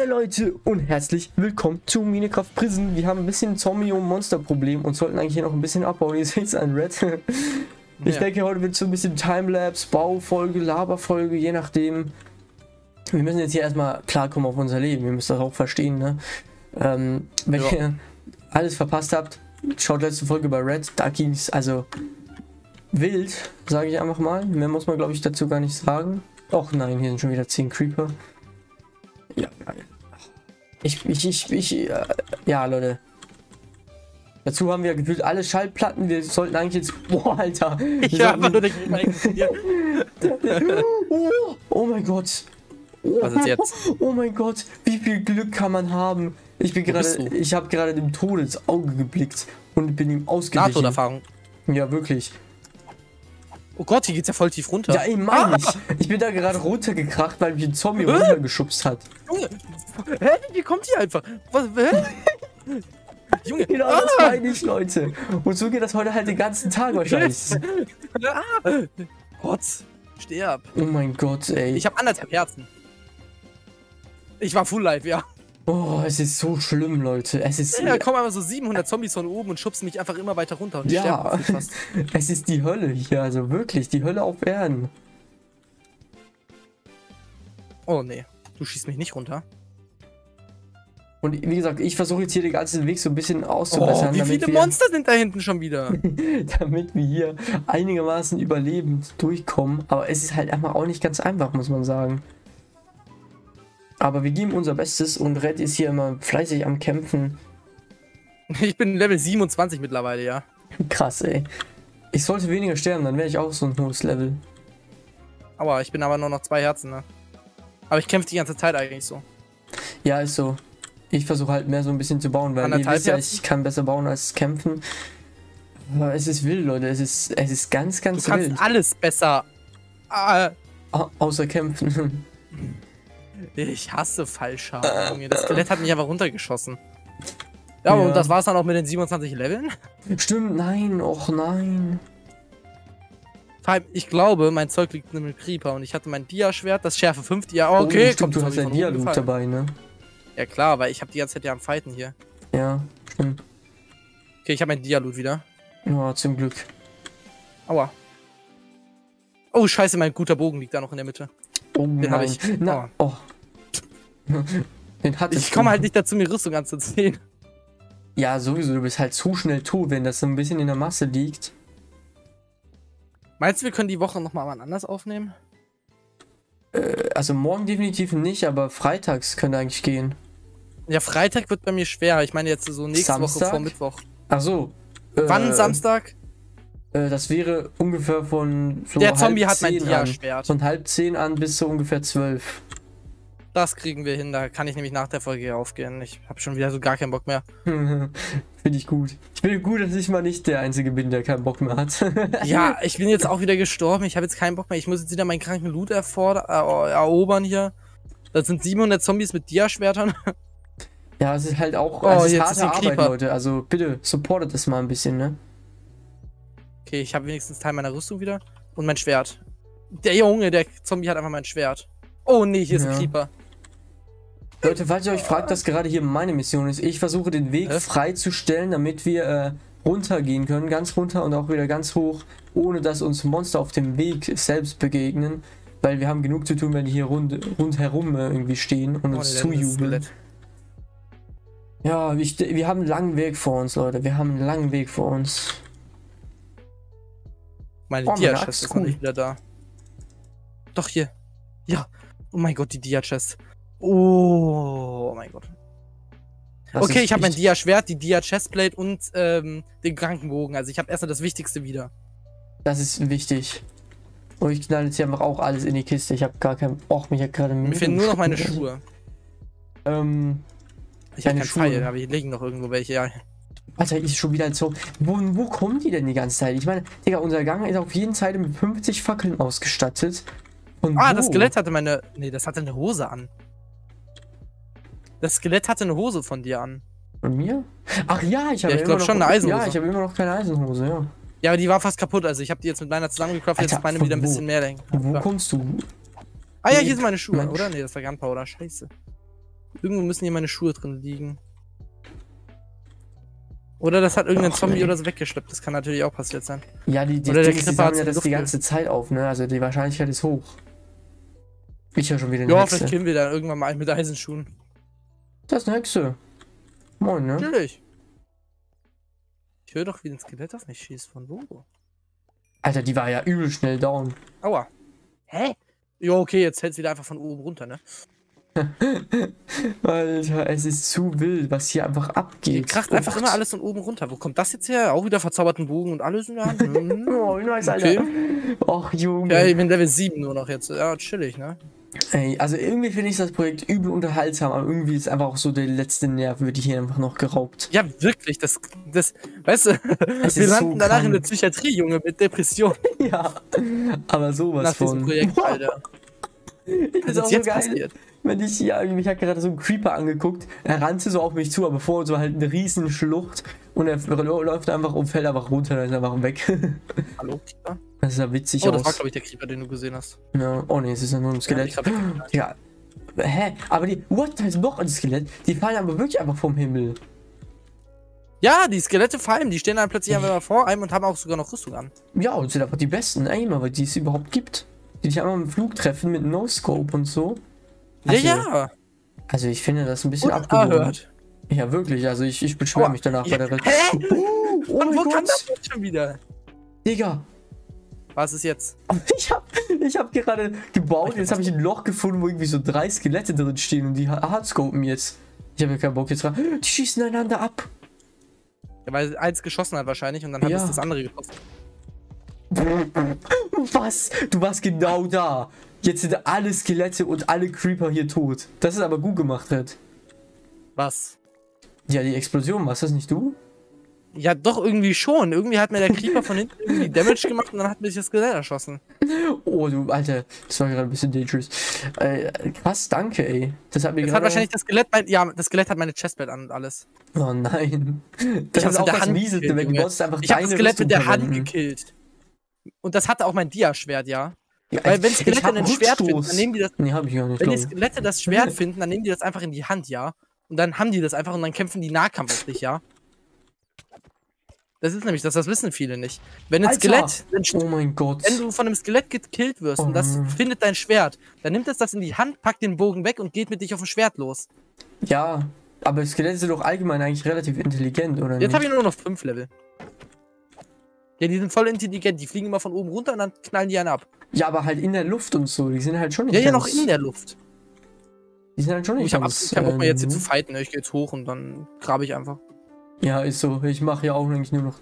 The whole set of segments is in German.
Hallo Leute und herzlich willkommen zu Minecraft Prison. Wir haben ein bisschen Zombie- und Monster-Problem und sollten eigentlich hier noch ein bisschen abbauen. Ihr seht es an Red. Ich denke, heute wird so ein bisschen Timelapse, Baufolge, Laberfolge, je nachdem. Wir müssen jetzt hier erstmal klarkommen auf unser Leben. Wir müssen das auch verstehen, ne? Wenn ihr alles verpasst habt, schaut letzte Folge bei Red. Da ging es also wild, sage ich einfach mal. Mehr muss man, glaube ich, dazu gar nicht sagen. Och nein, hier sind schon wieder 10 Creeper. Ja, ja, Leute. Dazu haben wir gefühlt alle Schallplatten. Wir sollten eigentlich jetzt. Boah, Alter. Ich habe nur nicht. Oh mein Gott. Was ist jetzt? Oh mein Gott. Wie viel Glück kann man haben? Ich bin gerade. Ich habe gerade dem Tode ins Auge geblickt und bin ihm ausgewichen. Nahtoderfahrung. Ja, wirklich. Oh Gott, hier geht's ja voll tief runter. Ja, ey, Mann, ich bin da gerade runtergekracht, weil mich ein Zombie runtergeschubst hat. Junge, hä? Wie kommt hier einfach? Was, hä? Junge, genau das meine ich, Leute. Und so geht das heute halt den ganzen Tag wahrscheinlich. Gott, sterb. Oh mein Gott, ey. Ich habe 1,5 Herzen. Ich war full life, ja. Oh, es ist so schlimm, Leute. Es ist. Ja, da kommen einfach so 700 Zombies von oben und schubsen mich einfach immer weiter runter. Und ja, es ist die Hölle hier, also wirklich, die Hölle auf Erden. Oh nee, du schießt mich nicht runter. Und wie gesagt, ich versuche jetzt hier den ganzen Weg so ein bisschen auszubessern. Oh, wie viele Monster sind da hinten schon wieder? Damit wir hier einigermaßen überlebend durchkommen. Aber es ist halt einfach auch nicht ganz einfach, muss man sagen. Aber wir geben unser Bestes und Red ist hier immer fleißig am Kämpfen. Ich bin Level 27 mittlerweile, ja. Krass, ey. Ich sollte weniger sterben, dann wäre ich auch so ein hohes Level. Aua, ich bin aber nur noch 2 Herzen, ne? Aber ich kämpfe die ganze Zeit eigentlich so. Ja, ist so. Ich versuche halt mehr so ein bisschen zu bauen, weil ihr wisst ja, ich kann besser bauen als kämpfen. Aber es ist wild, Leute. Es ist ganz, ganz wild. Du kannst alles besser. Außer kämpfen. Ich hasse Fallschaden. Das Skelett hat mich einfach runtergeschossen. Ja, aber das war's dann auch mit den 27 Leveln? Stimmt, nein, och nein. Vor allem, ich glaube, mein Zeug liegt in einem Creeper und ich hatte mein Dia-Schwert, das Schärfe 5 Dia. Oh, okay, stimmt, du hast ja Dia-Loot dabei, ne? Ja, klar, weil ich habe die ganze Zeit ja am Fighten hier. Ja, stimmt. Okay, ich habe mein Dia-Loot wieder. Ja, zum Glück. Aua. Oh, scheiße, mein guter Bogen liegt da noch in der Mitte. Oh, den habe ich. Na, oh. Den hatte ich. Ich komme halt nicht dazu, mir Rüstung anzuziehen. Ja, sowieso. Du bist halt zu schnell tot, wenn das so ein bisschen in der Masse liegt. Meinst du, wir können die Woche nochmal wann anders aufnehmen? Also morgen definitiv nicht, aber freitags könnte eigentlich gehen. Ja, Freitag wird bei mir schwer. Ich meine jetzt so nächste Samstag? Woche vor Mittwoch. Ach so. Wann Samstag? Das wäre ungefähr von so der Zombie hat mein Dia-Schwert. Von 9:30 an bis so ungefähr 12. Das kriegen wir hin, da kann ich nämlich nach der Folge hier aufgehen. Ich habe schon wieder so gar keinen Bock mehr. Finde ich gut. Ich bin gut, dass ich mal nicht der Einzige bin, der keinen Bock mehr hat. Ja, ich bin jetzt auch wieder gestorben. Ich habe jetzt keinen Bock mehr. Ich muss jetzt wieder meinen kranken Loot erobern hier. Das sind 700 Zombies mit Dia-Schwertern. Ja, es ist halt auch harte Arbeit, Leute. Also bitte, supportet das mal ein bisschen, ne? Okay, ich habe wenigstens Teil meiner Rüstung wieder. Und mein Schwert. Der Junge, der Zombie hat einfach mein Schwert. Oh nee, hier ist ein Creeper. Leute, falls ihr euch fragt, was gerade hier meine Mission ist. Ich versuche den Weg freizustellen, damit wir runtergehen können. Ganz runter und auch wieder ganz hoch. Ohne dass uns Monster auf dem Weg selbst begegnen. Weil wir haben genug zu tun, wenn die hier rundherum irgendwie stehen und uns zujubeln. Ja, wir haben einen langen Weg vor uns, Leute. Wir haben einen langen Weg vor uns. Meine Dia-Chest ist nicht wieder da. Doch, hier. Ja. Oh mein Gott, die Dia-Chest. Oh mein Gott. Okay, ich habe mein Dia-Schwert, die Dia-Chestplate und den Krankenbogen. Also ich habe erstmal das Wichtigste wieder. Das ist wichtig. Und ich knall jetzt hier einfach auch alles in die Kiste. Ich habe gar keinen... Och, mich hat gerade... Mir fehlen nur noch meine Schuhe. Ich habe keine Schuhe, aber hier liegen noch irgendwo welche, ja. Alter, ist schon wieder ein Zombie. Wo kommen die denn die ganze Zeit? Ich meine, Digga, unser Gang ist auf jeden Fall mit 50 Fackeln ausgestattet. Und das Skelett hatte meine... Nee, das hatte eine Hose an. Das Skelett hatte eine Hose von dir an. Von mir? Ach ja, ich habe ja, immer noch eine Eisenhose. Ja, ich habe immer noch keine Eisenhose, ja. Ja, aber die war fast kaputt, also ich habe die jetzt mit meiner zusammengecraftet, jetzt ist meine wieder ein bisschen mehr. Wo kommst du? Ah ja, hier sind meine Schuhe, oder? Nee, das war Gunpowder, scheiße. Irgendwo müssen hier meine Schuhe drin liegen. Oder das hat irgendein Zombie oder so weggeschleppt. Das kann natürlich auch passiert sein. Ja, die sammeln ja das die ganze Zeit auf, ne? Also die Wahrscheinlichkeit ist hoch. Ich höre schon wieder eine Hexe. Vielleicht killen wir da irgendwann mal einen mit Eisenschuhen. Das ist eine Hexe. Moin, ne? Natürlich. Ich höre doch, wie ein Skelett auf mich schießt. Von wo? Alter, die war ja übel schnell down. Aua. Hä? Jo, okay, jetzt hält's wieder einfach von oben runter, ne? Alter, es ist zu wild, was hier einfach abgeht. Hier kracht einfach immer alles von oben runter. Wo kommt das jetzt her? Auch wieder verzauberten Bogen und alles in der Hand. Oh, nice, okay. Alter. Och, Junge. Ja, ich bin Level 7 nur noch jetzt. Ja, chillig, ne? Ey, also irgendwie finde ich das Projekt übel unterhaltsam, aber irgendwie ist einfach auch so der letzte Nerv, wird hier einfach noch geraubt. Ja, wirklich, das weißt du, wir landen so danach krank in der Psychiatrie, Junge, mit Depression. Ja, aber sowas nach von diesem Projekt, Alter. Ich bin auch so geil, wenn ich hier, mich hat gerade so ein Creeper angeguckt, er rannte so auf mich zu, aber vor uns war halt eine riesen Schlucht und er läuft einfach um, fällt einfach runter, dann ist er einfach weg. Hallo, Creeper? Das sah witzig aus. Oh, das war, glaube ich, der Creeper, den du gesehen hast. Ja. Oh ne, es ist ja nur ein Skelett. Ja. Hä? Aber die, what, da ist noch ein Skelett? Die fallen aber wirklich einfach vom Himmel. Ja, die Skelette fallen, die stehen dann plötzlich einfach vor einem und haben auch sogar noch Rüstung an. Ja, und sind einfach die besten Aimer, weil die es überhaupt gibt. Die dich einmal im Flug treffen mit No-Scope und so. Also, ja. Also ich finde das ein bisschen abgehört. Ja, wirklich. Also ich beschwere mich danach bei der Red. Hä? Oh mein Gott. Kann das schon wieder? Digga. Was ist jetzt? Ich hab gerade gebaut, jetzt habe ich ein Loch gefunden, wo irgendwie so 3 Skelette drin stehen und die hardscopen jetzt. Ich habe ja keinen Bock jetzt drauf. Die schießen einander ab. Ja, weil eins geschossen hat wahrscheinlich und dann hat es das andere getroffen. Was? Du warst genau da. Jetzt sind alle Skelette und alle Creeper hier tot. Das ist aber gut gemacht, Red. Was? Ja, die Explosion, warst das nicht du? Ja, doch, irgendwie schon. Irgendwie hat mir der Creeper von hinten irgendwie Damage gemacht und dann hat mich das Skelett erschossen. Oh, du, Alter. Das war gerade ein bisschen dangerous. Krass, danke, ey. Das hat mir gerade... wahrscheinlich das Skelett... das Skelett hat meine Chestplate an und alles. Oh, nein. Ich hab's auch mit der Hand gekillt. Ich hab das Skelett mit der Hand gekillt. Und das hatte auch mein Dia-Schwert, ja. Weil wenn Skelette ein Schwert finden, dann nehmen die das... Nee, hab ich gar nicht. Wenn die Skelette das Schwert finden, dann nehmen die das einfach in die Hand, ja. Und dann haben die das einfach und dann kämpfen die Nahkampf auf dich, ja. Das ist nämlich das, das wissen viele nicht. Wenn ein Skelett, oh mein Gott. Wenn du von einem Skelett gekillt wirst und das findet dein Schwert, dann nimmt es das in die Hand, packt den Bogen weg und geht mit dich auf ein Schwert los. Ja, aber Skelette sind doch allgemein eigentlich relativ intelligent, oder nicht? Jetzt habe ich nur noch 5 Level. Ja, die sind voll intelligent, die fliegen immer von oben runter und dann knallen die einen ab. Ja, aber halt in der Luft und so, die sind halt schon nicht ganz... Ja, noch in der Luft. Die sind halt schon nicht ich hab auch mal jetzt hier zu fighten, ich gehe jetzt hoch und dann grabe ich einfach. Ja, ist so. Ich mache ja auch eigentlich nur noch...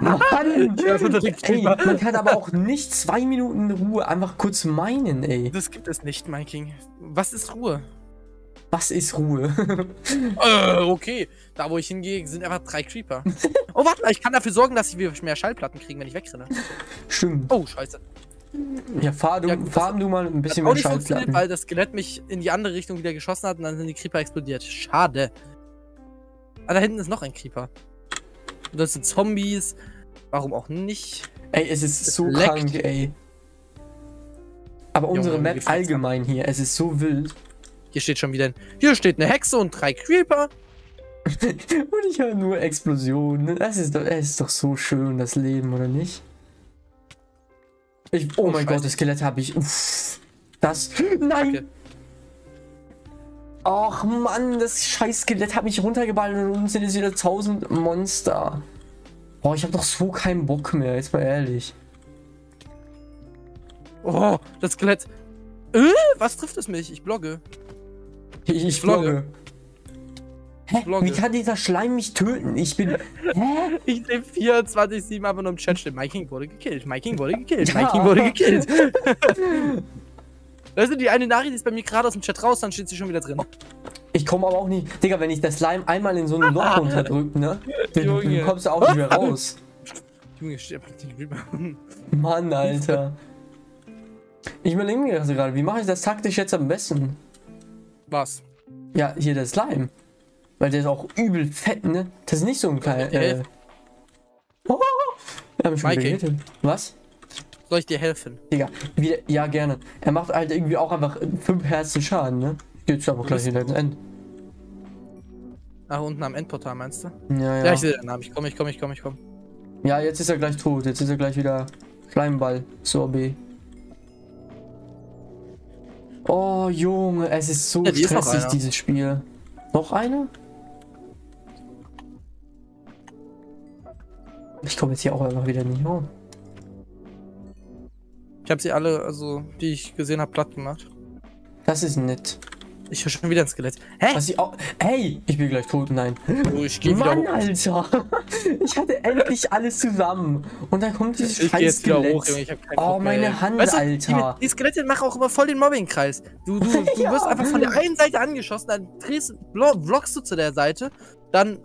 Mann, ey, man kann aber auch nicht 2 Minuten in Ruhe einfach kurz minen, ey. Das gibt es nicht, Mineking. Was ist Ruhe? Was ist Ruhe? Okay. Da, wo ich hingehe, sind einfach 3 Creeper. Oh, warte mal, ich kann dafür sorgen, dass wir mehr Schallplatten kriegen, wenn ich wegrenne. Stimmt. Oh, scheiße. Ja, fahr du mal ein bisschen mehr Schallplatten. Weil das Skelett mich in die andere Richtung wieder geschossen hat und dann sind die Creeper explodiert. Schade. Ah, da hinten ist noch ein Creeper. Und das sind Zombies. Warum auch nicht? Ey, es ist so krank, ey. Aber unsere Map allgemein hier, es ist so wild. Hier steht schon wieder ein... Hier steht eine Hexe und 3 Creeper. Und ich habe nur Explosionen. Das ist doch so schön, das Leben, oder nicht? Oh mein Gott, das Skelett habe ich... Uff, das... Nein! Danke. Ach Mann, das scheiß Skelett hat mich runtergeballt und uns sind jetzt wieder 1000 Monster. Boah, ich hab doch so keinen Bock mehr, jetzt mal ehrlich. Oh, das Skelett. Was trifft es mich? Ich blogge. Ich blogge. Hä? Wie kann dieser Schleim mich töten? Ich bin... Hä? Ich sehe 24/7 einfach nur im Chat stehen. Mineking wurde gekillt. Mineking wurde gekillt. Ja. Mineking wurde gekillt. Weißt du, die eine Nachricht ist bei mir gerade aus dem Chat raus, dann steht sie schon wieder drin. Ich komme aber auch nicht... Digga, wenn ich das Slime einmal in so einem Loch runterdrücke, ne? Dann kommst du auch nicht mehr raus. Junge, steht einfach nicht rüber. Mann, Alter. Ich überlege mir gerade, wie mache ich das taktisch jetzt am besten? Was? Ja, hier der Slime. Weil der ist auch übel fett, ne? Das ist nicht so ein kleiner... Oh! Wir haben schon geredet. Was? Soll ich dir helfen? Digga, ja, gerne. Er macht halt irgendwie auch einfach 5 Herzen Schaden, ne? Geht's aber gleich wieder ins End. Ach, unten am Endportal meinst du? Ja, ja. Ja, ich sehe den Namen. Ich komm. Ja, jetzt ist er gleich tot. Jetzt ist er gleich wieder Schleimball. Sorbet. Oh, Junge, es ist so stressig, dieses Spiel. Noch eine? Ich komme jetzt hier auch einfach wieder nicht hoch. Ich habe sie alle, also die ich gesehen habe, platt gemacht. Das ist nett. Ich höre schon wieder ein Skelett. Hä? Was ich auch... Hey, ich bin gleich tot, nein. Oh, ich geh wieder hoch. Alter. Ich hatte endlich alles zusammen. Und dann kommt dieses scheiß Skelett. Hoch, ich hab keinen Bock, meine Hand, weißt du, Alter. Die Skelette machen auch immer voll den Mobbingkreis. Du ja, wirst einfach von der einen Seite angeschossen, dann blockst du zu der Seite.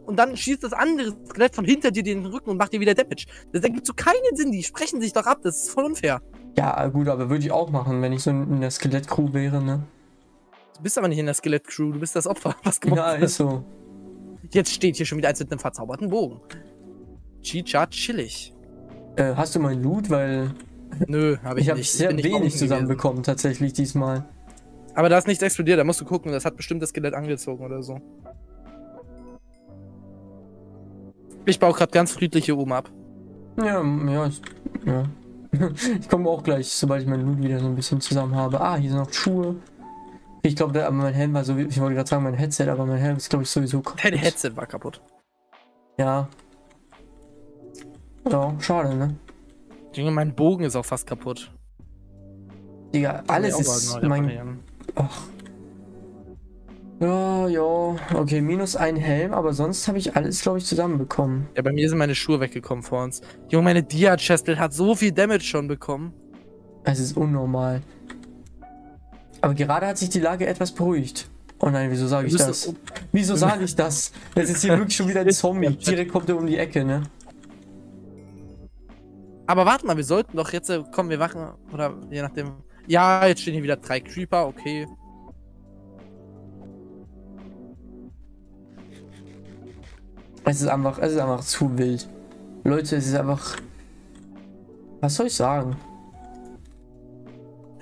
Und dann schießt das andere Skelett von hinter dir den Rücken und macht dir wieder Damage. Das ergibt so keinen Sinn, die sprechen sich doch ab, das ist voll unfair. Ja, gut, aber würde ich auch machen, wenn ich so in der Skelett-Crew wäre, ne? Du bist aber nicht in der Skelett-Crew, du bist das Opfer, was gemacht wird. Ja, ist so. Jetzt steht hier schon wieder eins mit einem verzauberten Bogen. Chicha, chillig. Hast du mein Loot, weil... Nö, habe ich nicht. Ich habe sehr wenig zusammenbekommen, tatsächlich, diesmal. Aber da ist nichts explodiert, da musst du gucken, das hat bestimmt das Skelett angezogen oder so. Ich baue gerade ganz friedlich hier oben ab. Ja. Ich komme auch gleich, sobald ich meinen Loot wieder so ein bisschen zusammen habe. Ah, hier sind noch Schuhe. Ich glaube, mein Helm war so, ich wollte gerade sagen, mein Headset, aber mein Helm ist, glaube ich, sowieso kaputt. Dein Headset war kaputt. Ja. Ja, schade, ne? Junge, mein Bogen ist auch fast kaputt. Digga, alles ist mein... Ach. Ja, ja. Okay, minus ein Helm, aber sonst habe ich alles, glaube ich, zusammenbekommen. Ja, bei mir sind meine Schuhe weggekommen vor uns. Junge, meine Dia-Chestplate hat so viel Damage schon bekommen. Es ist unnormal. Aber gerade hat sich die Lage etwas beruhigt. Oh nein, wieso sage ich das? Wieso sage ich das? Jetzt ist hier wirklich schon wieder ein Zombie. Direkt kommt er um die Ecke, ne? Aber warte mal, wir sollten doch jetzt... Komm, wir wachen... Oder je nachdem... Ja, jetzt stehen hier wieder 3 Creeper, okay. Es ist einfach zu wild. Leute, es ist einfach... Was soll ich sagen?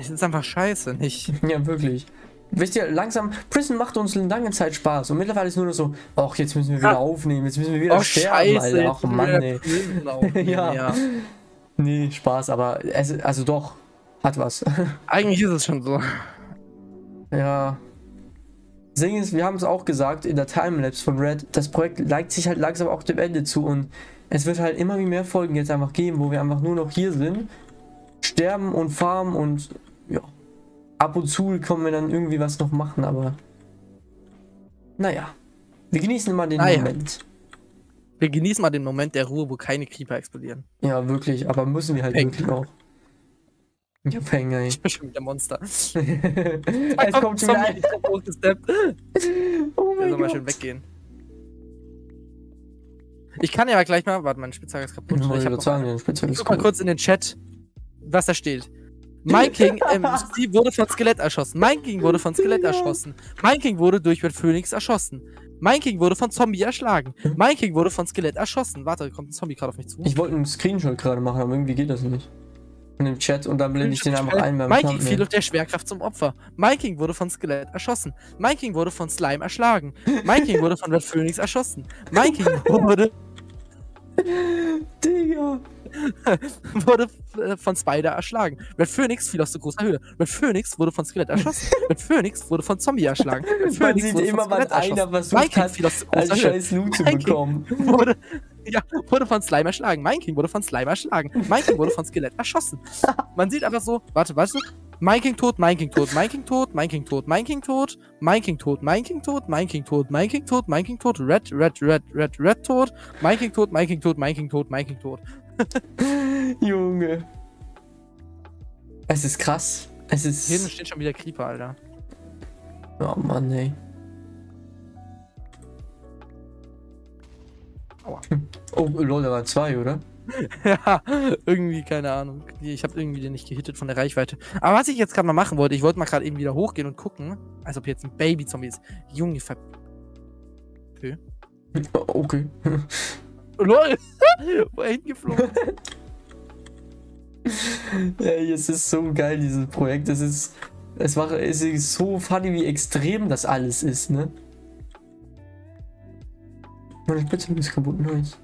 Es ist einfach scheiße, nicht? Ja, wirklich. Wisst ihr, langsam, Prison macht uns lange Zeit Spaß und mittlerweile ist nur noch so, ach, jetzt müssen wir wieder aufnehmen, jetzt müssen wir wieder sterben, scheiße, Alter. Ach, Mann, ey. Ja. Nee, Spaß, aber es, also doch, hat was. Eigentlich ist es schon so. Ja. Das Ding ist, wir haben es auch gesagt in der Timelapse von Red, das Projekt neigt sich halt langsam auch dem Ende zu und es wird halt immer wie mehr Folgen jetzt einfach geben, wo wir einfach nur noch hier sind, sterben und farmen und ja, ab und zu kommen wir dann irgendwie was noch machen, aber naja, wir genießen mal den Moment. Wir genießen mal den Moment der Ruhe, wo keine Creeper explodieren. Ja, wirklich, aber müssen wir halt wirklich auch. Ja, Peng, ey. Ich bin schon wieder Monster. Es kommt schon wieder ein hochgesteppt. Oh mein Gott. Mal schön weggehen. Ich kann ja gleich mal... Warte, mein Spitzhacke ist kaputt. Ich guck mal kurz in den Chat, was da steht. Mineking wurde von Skelett erschossen. Mineking wurde von Skelett erschossen. Mineking wurde durch Red Phönix erschossen. Mineking wurde von Zombie erschlagen. Mineking wurde von Skelett erschossen. Warte, kommt ein Zombie gerade auf mich zu. Ich wollte einen Screenshot gerade machen, aber irgendwie geht das nicht. In dem Chat und dann blende ich den einfach ein. Mineking fiel durch der Schwerkraft zum Opfer. Mineking wurde von Skelett erschossen. Mineking wurde von Slime erschlagen. Mineking wurde von Red Phönix erschossen. Mineking wurde... Digga. wurde von Spider erschlagen. Red Phönix fiel aus so großer Höhe. Red Phönix wurde von Skelett erschossen. Red Phönix wurde von Zombie erschlagen. Red Phönix sieht immer, wann einer versucht hat, einen scheiß Loot zu bekommen. Wurde von Slime erschlagen. Mineking wurde von Slime erschlagen. Mineking wurde von Skelett erschossen. Man sieht einfach so, warte. Mineking tot, Mineking tot, Mineking tot, Mineking tot, Mineking tot, Mineking tot, Mineking tot, Mineking tot, Mineking tot, Mineking tot, Red tot, Mineking tot, Mineking tot, Mineking tot, Mineking tot. Junge. Es ist krass. Es ist... Hier steht schon wieder Creeper, Alter. Oh Mann, ey. Aua. Oh, lol, da waren 2, oder? Ja, irgendwie, keine Ahnung. Ich habe irgendwie den nicht gehittet von der Reichweite. Aber was ich jetzt gerade mal machen wollte, ich wollte mal gerade eben wieder hochgehen und gucken, als ob jetzt ein Baby-Zombie ist. Junge, okay. LOL! Wohin geflogen? Ey, es ist so geil, dieses Projekt. Es ist Es ist so funny, wie extrem das alles ist, ne? Meine Spitzhacke ist kaputt, nice.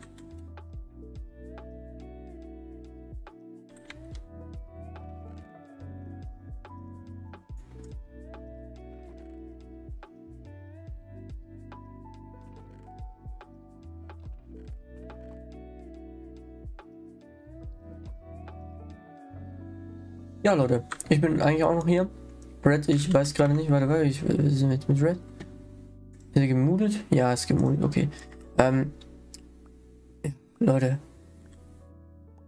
Ja, Leute, ich bin eigentlich auch noch hier. Red, ich weiß gerade nicht, warte, wir sind jetzt mit Red. Ist er gemutet? Ja, ist gemutet, okay. Leute,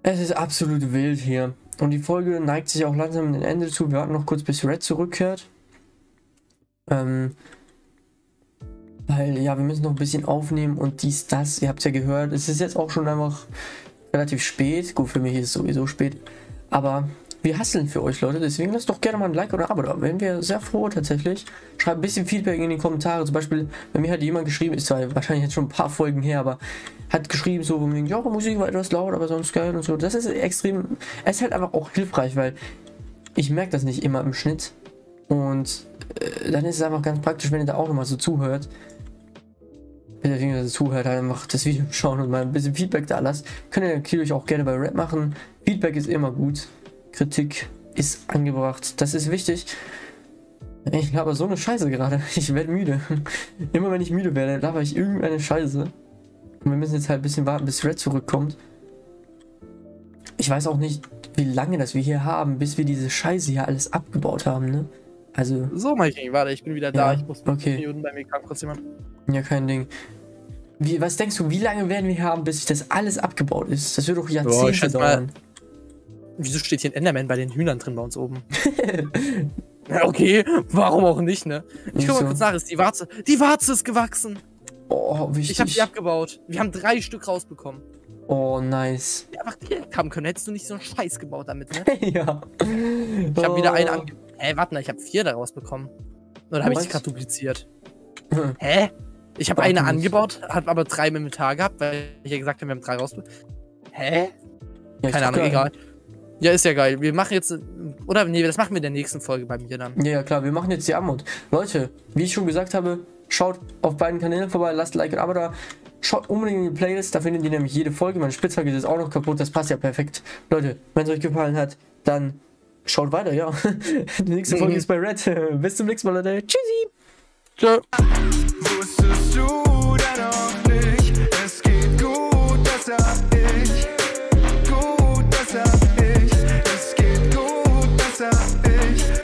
es ist absolut wild hier. Und die Folge neigt sich auch langsam dem Ende zu. Wir warten noch kurz, bis Red zurückkehrt. Weil, ja, wir müssen noch ein bisschen aufnehmen und dies, das. Ihr habt es ja gehört. Es ist jetzt auch schon einfach relativ spät. Gut, für mich ist es sowieso spät. Aber wir hasseln für euch, Leute, deswegen lasst doch gerne mal ein Like oder ein Abo da. Wären wir sehr froh tatsächlich. Schreibt ein bisschen Feedback in die Kommentare. Zum Beispiel, bei mir hat jemand geschrieben, ist zwar wahrscheinlich jetzt schon ein paar Folgen her, aber hat geschrieben, so, ja, Musik war etwas laut, aber sonst geil und so. Das ist extrem, es ist halt einfach auch hilfreich, weil ich merke das nicht immer im Schnitt. Und dann ist es einfach ganz praktisch, wenn ihr da auch nochmal so zuhört. Deswegen, dass ihr zuhört, halt einfach das Video schauen und mal ein bisschen Feedback da lasst. Könnt ihr natürlich auch gerne bei Red machen. Feedback ist immer gut. Kritik ist angebracht. Das ist wichtig. Ich laber so eine Scheiße gerade. Ich werde müde. Immer wenn ich müde werde, laber ich irgendeine Scheiße. Und wir müssen jetzt halt ein bisschen warten, bis Red zurückkommt. Ich weiß auch nicht, wie lange das wir hier haben, bis wir diese Scheiße hier alles abgebaut haben, ne? Also... So, Mineking, warte, ich bin wieder da. Ja, ich muss 5 Minuten, bei mir kam kurz jemand. Ja, kein Ding. Was denkst du, wie lange werden wir haben, bis das alles abgebaut ist? Das wird doch Jahrzehnte dauern. Wieso steht hier ein Enderman bei den Hühnern drin bei uns oben? Ja, okay, warum auch nicht, ne? Ich guck mal kurz nach, ist die Warze ist gewachsen. Oh, wichtig. Ich hab die abgebaut. Wir haben 3 Stück rausbekommen. Oh, nice. Ja, einfach haben können, hättest du nicht so einen Scheiß gebaut damit, ne? Ja. Ich hab wieder einen angebaut. Hä, warte mal, ich hab 4 daraus bekommen. Oder hab ich die gerade dupliziert? Hä? Ich hab eine angebaut, hab aber 3 im Inventar gehabt, weil ich ja gesagt habe, wir haben 3 rausbekommen. Hä? Ja, keine Ahnung, egal. Ja, ist ja geil. Wir machen jetzt... Oder nee, das machen wir in der nächsten Folge bei mir dann. Ja, klar. Wir machen jetzt die Armut. Leute, wie ich schon gesagt habe, schaut auf beiden Kanälen vorbei. Lasst Like und Abo da. Schaut unbedingt in die Playlist. Da findet ihr nämlich jede Folge. Meine Spitzhacke ist jetzt auch noch kaputt. Das passt ja perfekt. Leute, wenn es euch gefallen hat, dann schaut weiter, ja. Die nächste Folge ist bei Red. Bis zum nächsten Mal, Leute. Tschüssi. Ciao.